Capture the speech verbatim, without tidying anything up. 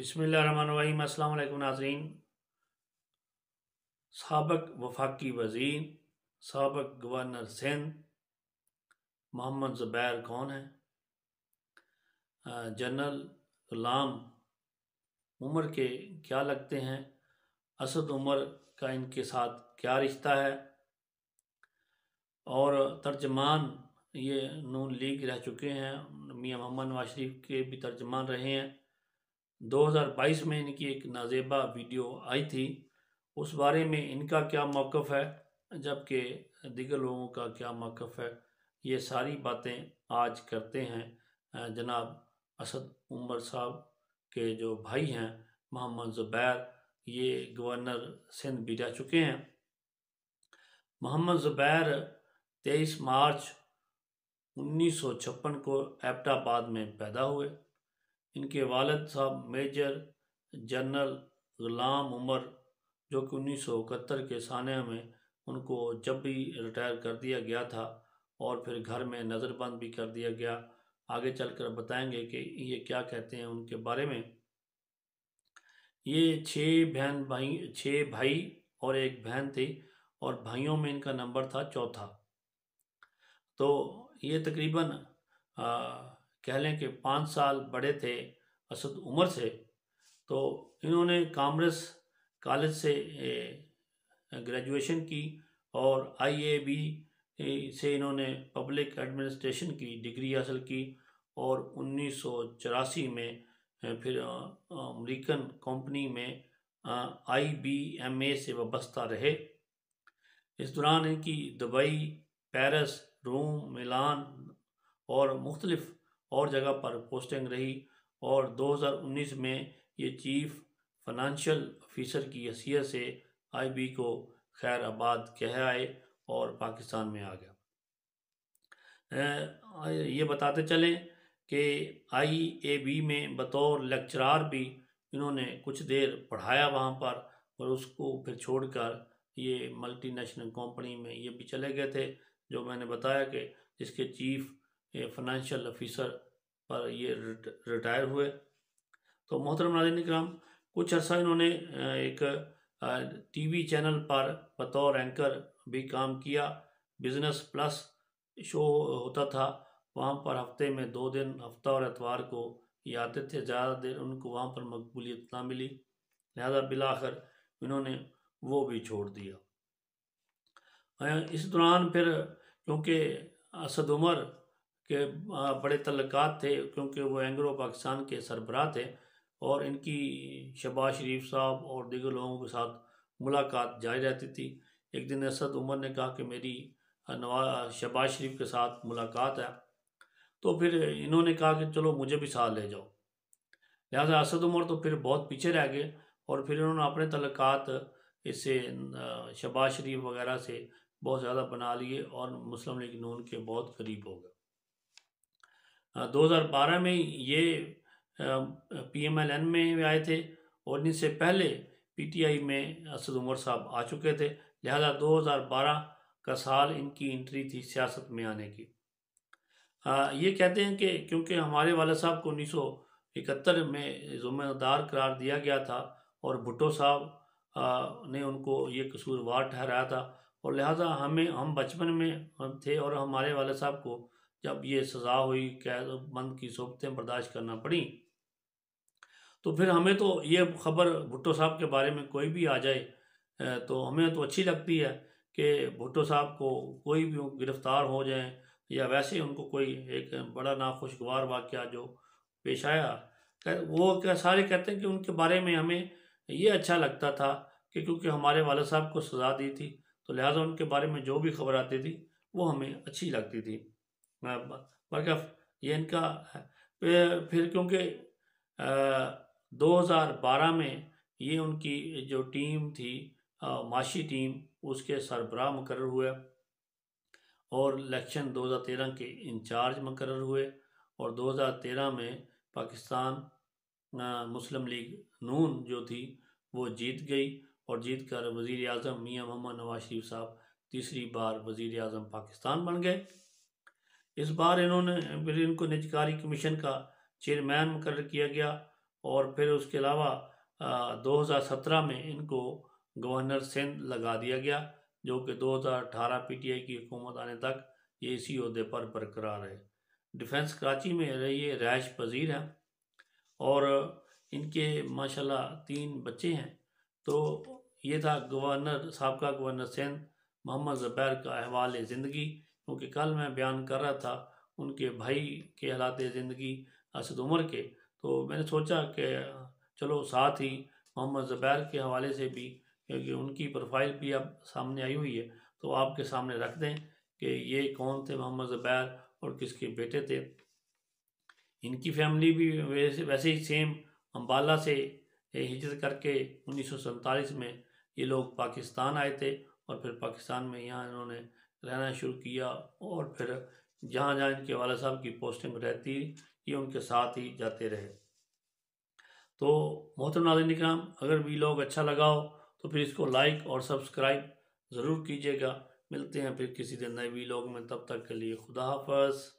बिस्मिल्लाहिर्रहमानिर्रहीम। अस्सलाम वालेकुम नाज़रीन। साबिक़ वफाकी वज़ीर, साबिक़ गवर्नर सिंध मोहम्मद जुबैर कौन है? जनरल गुलाम उमर के क्या लगते हैं? असद उमर का इनके साथ क्या रिश्ता है? और तर्जमान ये नून लीग रह चुके हैं, मियाँ मोहम्मद नवाज शरीफ के भी तर्जमान रहे हैं। दो हज़ार बाईस में इनकी एक नाजेबा वीडियो आई थी, उस बारे में इनका क्या मौक़िफ़ है जबकि दीगर लोगों का क्या मौक़िफ़ है, ये सारी बातें आज करते हैं जनाब असद उमर साहब के जो भाई हैं मोहम्मद जुबैर, ये गवर्नर सिंध भी रह चुके हैं। मोहम्मद जुबैर तेईस मार्च उन्नीस सौ छप्पन को एबटाबाद में पैदा हुए। इनके वालिद साहब मेजर जनरल गुलाम उमर जो कि उन्नीस सौ इकहत्तर के सानिया में उनको जब भी रिटायर कर दिया गया था और फिर घर में नज़रबंद भी कर दिया गया, आगे चलकर बताएंगे कि ये क्या कहते हैं उनके बारे में। ये छः बहन भाई छः भाई और एक बहन थी और भाइयों में इनका नंबर था चौथा। तो ये तकरीबन कह लें कि पाँच साल बड़े थे असद उमर से। तो इन्होंने कामर्स कॉलेज से ग्रेजुएशन की और आई ए बी से इन्होंने पब्लिक एडमिनिस्ट्रेशन की डिग्री हासिल की और उन्नीस सौ चौरासी में फिर अमेरिकन कंपनी में आई बी एम से वाबस्ता रहे। इस दौरान इनकी दुबई, पेरिस, रोम, मिलान और मुख्तलिफ़ और जगह पर पोस्टिंग रही और दो हज़ार उन्नीस में ये चीफ़ फाइनेंशियल ऑफिसर की हैसियत से आई बी को खैर आबाद कह आए और पाकिस्तान में आ गया। ये बताते चलें कि आई ए बी में बतौर लेक्चरार भी इन्होंने कुछ देर पढ़ाया वहाँ पर और उसको फिर छोड़कर ये मल्टीनेशनल कंपनी में ये भी चले गए थे, जो मैंने बताया कि जिसके चीफ़ फाइनेंशियल ऑफिसर पर ये रिटायर हुए। तो मोहतरम नाज़रीन इकराम, कुछ अर्सा इन्होंने एक टीवी चैनल पर बतौर एंकर भी काम किया। बिजनेस प्लस शो होता था, वहाँ पर हफ्ते में दो दिन हफ्ता और एतवार को ये आते थे। ज़्यादा देर उनको वहाँ पर मकबूलियत ना मिली, लिहाजा बिलाखिर इन्होंने वो भी छोड़ दिया। इस दौरान फिर क्योंकि असद उमर के बड़े तल्लुकात थे, क्योंकि वो एंग्रो पाकिस्तान के सरबराह थे और इनकी शहबाज शरीफ साहब और दीगर लोगों के साथ मुलाकात जारी रहती थी। एक दिन असद उमर ने कहा कि मेरी नवाज शहबाज शरीफ के साथ मुलाकात है, तो फिर इन्होंने कहा कि चलो मुझे भी साथ ले जाओ। लिहाजा असद उमर तो फिर बहुत पीछे रह गए और फिर इन्होंने अपने तल्लुकात इससे शहबाज शरीफ वगैरह से बहुत ज़्यादा बना लिए और मुस्लिम लीग नून के बहुत करीब हो गए। दो हज़ार बारह में ये पी एम एल एन में आए थे और इनसे पहले पी टी आई में असद उमर साहब आ चुके थे, लिहाजा दो हज़ार बारह का साल इनकी एंट्री थी सियासत में आने की। आ, ये कहते हैं कि क्योंकि हमारे वाले साहब को उन्नीस सौ इकहत्तर में ज़िम्मेदार करार दिया गया था और भुट्टो साहब ने उनको ये कसूरवार ठहराया था और लिहाजा हमें हम बचपन में थे और हमारे वाले साहब को जब ये सज़ा हुई, कैद बंद की सोबतें बर्दाश्त करना पड़ी, तो फिर हमें तो ये खबर भुट्टो साहब के बारे में कोई भी आ जाए तो हमें तो अच्छी लगती है कि भुट्टो साहब को कोई भी गिरफ़्तार हो जाए या वैसे उनको कोई एक बड़ा नाखुशगवार वाक़या जो पेश आया, वो क्या सारे कहते हैं कि उनके बारे में हमें ये अच्छा लगता था कि क्योंकि हमारे वाले साहब को सज़ा दी थी तो लिहाजा उनके बारे में जो भी खबर आती थी वो हमें अच्छी लगती थी। बल्कि ये इनका फिर क्योंकि दो हज़ार बारह में ये उनकी जो टीम थी माशी टीम, उसके सरबराह मुकर्रर हुए और इलेक्शन दो हज़ार तेरह के इंचार्ज मुकर्रर हुए और दो हज़ार तेरह में पाकिस्तान मुस्लिम लीग नून जो थी वो जीत गई और जीत कर वज़ीर आज़म मियाँ मोहम्मद नवाज शरीफ साहब तीसरी बार वज़ीर आज़म पाकिस्तान बन गए। इस बार इन्होंने फिर इनको निजकारी कमीशन का चेयरमैन मुकर्रर किया गया और फिर उसके अलावा दो हज़ार सत्रह में इनको गवर्नर सिंध लगा दिया गया, जो कि दो हज़ार अठारह पीटीआई की हुकूमत आने तक ये इसी अहदे पर बरकरार है। डिफेंस कराची में ये रिहाइश पजीर हैं और इनके माशाल्लाह तीन बच्चे हैं। तो ये था गवर्नर सबका गवर्नर सिंध मोहम्मद जुबैर का अहवाल ज़िंदगी, क्योंकि कल मैं बयान कर रहा था उनके भाई के हालात ज़िंदगी असद उमर के, तो मैंने सोचा कि चलो साथ ही मोहम्मद जुबैर के हवाले से भी, क्योंकि उनकी प्रोफाइल भी अब सामने आई हुई है, तो आपके सामने रख दें कि ये कौन थे मोहम्मद जुबैर और किसके बेटे थे। इनकी फैमिली भी वैसे वैसे ही सेम अम्बाला से हिजरत करके उन्नीस सौ सैंतालीस में ये लोग पाकिस्तान आए थे और फिर पाकिस्तान में यहाँ इन्होंने रहना शुरू किया और फिर जहाँ जहाँ इनके वाला साहब की पोस्टिंग रहती ये उनके साथ ही जाते रहे। तो मोहतरम नाज़रीन इकराम, अगर वीडियो अच्छा लगा हो तो फिर इसको लाइक और सब्सक्राइब ज़रूर कीजिएगा। मिलते हैं फिर किसी दिन नए वीडियो में, तब तक के लिए खुदा हाफ़िज़।